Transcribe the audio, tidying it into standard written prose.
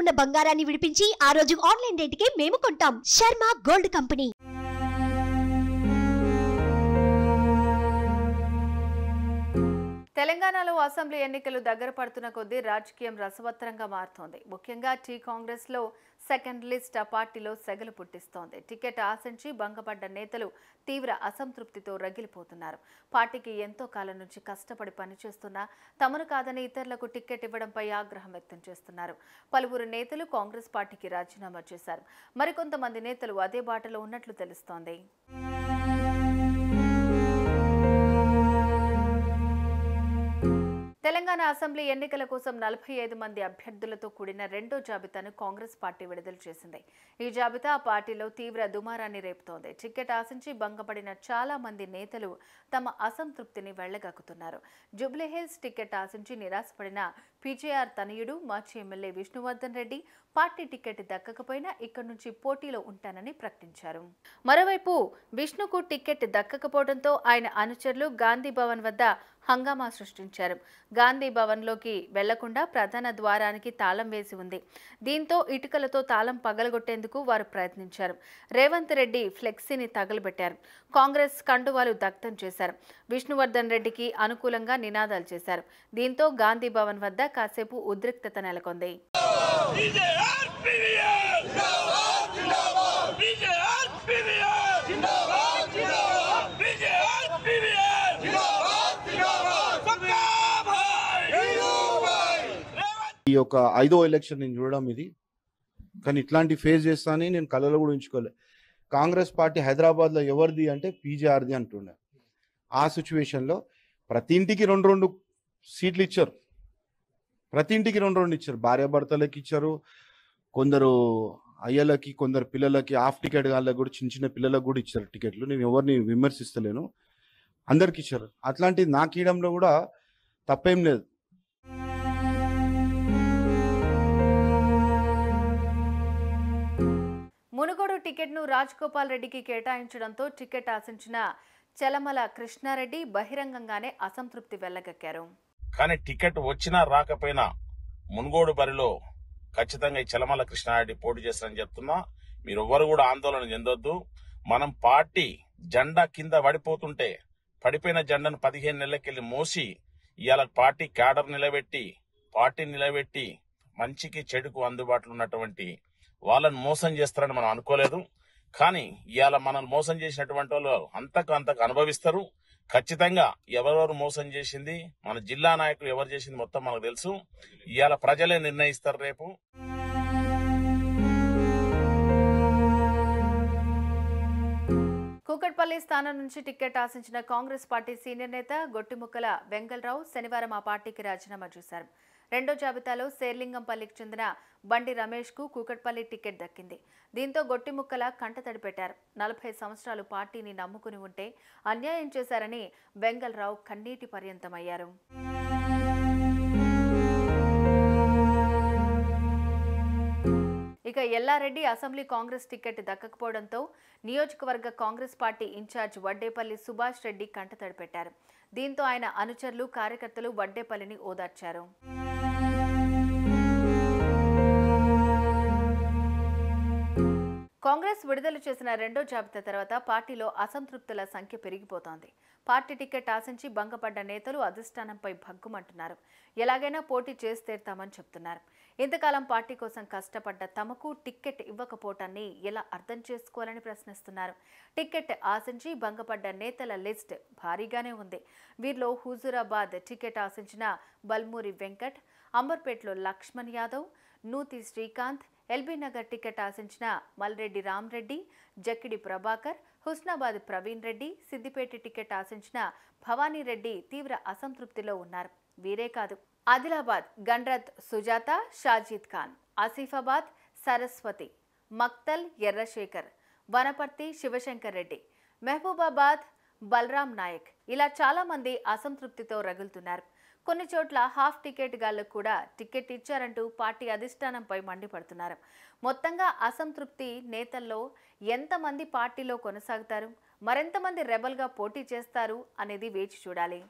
ఉన్న బంగారాన్ని విడిపించి ఆ రోజు ఆన్లైన్ రేటుకే మేము కొంటాం. Sharma gold company. తెలంగాణలో అసెంబ్లీ ఎన్నికలు దగ్గర పడుతున్న కొద్దీ రాజకీయం రసవత్తరంగా మారుతోంది. ముఖ్యంగా టీ కాంగ్రెస్లో సెకండ్ లిస్ట్ ఆ పార్టీలో సెగలు పుట్టిస్తోంది. టికెట్ ఆశించి భంగపడ్డ నేతలు తీవ్ర అసంతృప్తితో రగిలిపోతున్నారు. పార్టీకి ఎంతో కాలం నుంచి కష్టపడి పనిచేస్తున్నా తమను కాదని ఇతరులకు టికెట్ ఇవ్వడంపై ఆగ్రహం వ్యక్తం చేస్తున్నారు. పలువురు నేతలు కాంగ్రెస్ పార్టీకి రాజీనామా చేశారు. మరికొంతమంది నేతలు అదే బాటలో ఉన్నట్లు తెలుస్తోంది. తెలంగాణ అసెంబ్లీ ఎన్నికల కోసం 45 మంది అభ్యర్థులతో కూడిన రెండో జాబితాను కాంగ్రెస్ పార్టీ విడుదల చేసింది. ఈ జాబితా ఆ పార్టీలో తీవ్ర దుమారాన్ని రేపుతోంది. టికెట్ ఆశించి భంగపడిన చాలా మంది నేతలు తమ అసంతృప్తిని వెళ్లగక్కుతున్నారు. జూబ్లీహిల్స్ టికెట్ ఆశించి నిరాశపడిన పీజేఆర్ తనయుడు మాజీ MLA Vishnuvardhan Reddy party ticket దక్కకపోయినా ఇక్కడి నుంచి పోటీలో ఉంటానని ప్రకటించారు. మరోవైపు విష్ణుకు టికెట్ దక్కకపోవడంతో ఆయన అనుచరులు గాంధీ భవన్ వద్ద హంగామా సృష్టించారు. గాంధీ భవన్లోకి వెళ్లకుండా ప్రధాన ద్వారానికి తాళం వేసి ఉంది. దీంతో ఇటుకలతో తాళం పగలగొట్టేందుకు వారు ప్రయత్నించారు. రేవంత్ రెడ్డి ఫ్లెక్సీని తగలబెట్టారు. కాంగ్రెస్ కండువాలు దగ్ధం చేశారు. విష్ణువర్ధన్ రెడ్డికి అనుకూలంగా నినాదాలు చేశారు. దీంతో గాంధీ భవన్ వద్ద కాసేపు ఉద్రిక్తత నెలకొంది. ఈ యొక్క 5వ ఎలక్షన్ నేను చూడడం ఇది, కానీ ఇట్లాంటి ఫేస్ చేస్తానని నేను కళలో కూడా ఉంచుకోలే. కాంగ్రెస్ పార్టీ హైదరాబాద్లో ఎవరిది అంటే పీజేఆర్ది అంటుండే. ఆ సిచ్యువేషన్లో ప్రతి ఇంటికి రెండు సీట్లు ఇచ్చారు. ప్రతి ఇంటికి రెండు ఇచ్చారు. భార్యాభర్తలకు ఇచ్చారు, కొందరు అయ్యలకి, కొందరు పిల్లలకి, హాఫ్ టికెట్ వాళ్ళకి కూడా, చిన్న చిన్న పిల్లలకు కూడా ఇచ్చారు టికెట్లు. నేను ఎవరిని విమర్శిస్తలేను, అందరికి ఇచ్చారు. అట్లాంటి నాకు ఇవ్వడంలో కూడా తప్పేం లేదు. మునుగోడు టికెట్ను రాజగోపాల్ రెడ్డికి కేటాయించడంతో టికెట్ ఆశించిన చలమల కృష్ణారెడ్డి బహిరంగంగానే అసంతృప్తి వెళ్లగక్కారు. కానీ టికెట్ వచ్చినా రాకపోయినా మునుగోడు బరిలో ఖచ్చితంగా ఈ చలమల కృష్ణారెడ్డి పోటీ చేస్తారని చెప్తున్నా. మీరు ఎవ్వరు కూడా ఆందోళన చెందొద్దు. మనం పార్టీ జెండా కింద పడిపోతుంటే పడిపోయిన జెండాను 15 నెలలకెళ్ళి మోసి ఇవాళ పార్టీ క్యాడర్ నిలబెట్టి మంచికి చెడుకు అందుబాటులో ఉన్నటువంటి వాళ్ళని మోసం చేస్తారని మనం అనుకోలేదు. కానీ ఇవాళ మనల్ని మోసం చేసినటువంటి వాళ్ళు అంతకు అనుభవిస్తారు. ఖచ్చితంగా ఎవరెవరు మోసం చేసింది, మన జిల్లా నాయకులు ఎవరు చేసింది మొత్తం మనకు తెలుసు. ఇవాళ ప్రజలే నిర్ణయిస్తారు రేపు. కూకట్పల్లి స్థానం నుంచి టికెట్ ఆశించిన కాంగ్రెస్ పార్టీ సీనియర్ నేత గొట్టిముక్కల వెంగళరావు శనివారం ఆ పార్టీకి రాజీనామా చేశారు. రెండో జాబితాలో శేర్లింగంపల్లికి చెందిన బండి రమేష్కు కూకట్పల్లి టికెట్ దక్కింది. దీంతో గొట్టిముక్కల కంటతడి పెట్టారు. 40 సంవత్సరాలు పార్టీని నమ్ముకుని ఉంటే అన్యాయం చేశారని వెంగళరావు కన్నీటి పర్యంతమయ్యారు. ఇక ఎల్లారెడ్డి అసెంబ్లీ కాంగ్రెస్ టికెట్ దక్కకపోవడంతో నియోజకవర్గ కాంగ్రెస్ పార్టీ ఇన్ఛార్జ్ వడ్డేపల్లి సుభాష్ రెడ్డి కంటతడి పెట్టారు. దీంతో ఆయన అనుచరులు, కార్యకర్తలు వడ్డేపల్లిని ఓదార్చారు. కాంగ్రెస్ విడుదల చేసిన రెండో జాబితా తర్వాత పార్టీలో అసంతృప్తుల సంఖ్య పెరిగిపోతోంది. పార్టీ టికెట్ ఆశించి భంగపడ్డ నేతలు అధిష్టానంపై భగ్గుమంటున్నారు. ఎలాగైనా పోటీ చేసి తీరుతామని చెప్తున్నారు. ఇంతకాలం పార్టీ కోసం కష్టపడ్డ తమకు టికెట్ ఇవ్వకపోవటాన్ని ఎలా అర్థం చేసుకోవాలని ప్రశ్నిస్తున్నారు. టికెట్ ఆశించి భంగపడ్డ నేతల లిస్ట్ భారీగానే ఉంది. వీరిలో హుజూరాబాద్ టికెట్ ఆశించిన బల్మూరి వెంకట్, అంబర్పేటలో లక్ష్మణ్ యాదవ్, నూతి శ్రీకాంత్, ఎల్బీ నగర్ టికెట్ ఆశించిన మల్రెడ్డి రామ్రెడ్డి, జక్కిడి ప్రభాకర్, హుస్నాబాద్ ప్రవీణ్ రెడ్డి, సిద్దిపేట టికెట్ ఆశించిన భవానీ రెడ్డి తీవ్ర అసంతృప్తిలో ఉన్నారు. వీరే కాదు, ఆదిలాబాద్ గన్రత్ సుజాత, షాజీద్ ఖాన్, ఆసిఫాబాద్ సరస్వతి, మక్తల్ ఎర్రశేఖర్, వనపర్తి శివశంకర్ రెడ్డి, మహబూబాబాద్ బలరాం నాయక్, ఇలా చాలామంది అసంతృప్తితో రగులుతున్నారు. కొన్ని చోట్ల హాఫ్ టికెట్ గాళ్లకు కూడా టికెట్ ఇచ్చారంటూ పార్టీ అధిష్టానంపై మండిపడుతున్నారు. మొత్తంగా అసంతృప్తి నేతల్లో ఎంతమంది పార్టీలో కొనసాగుతారు, మరెంతమంది రెబల్గా పోటీ చేస్తారు అనేది వేచి చూడాలి.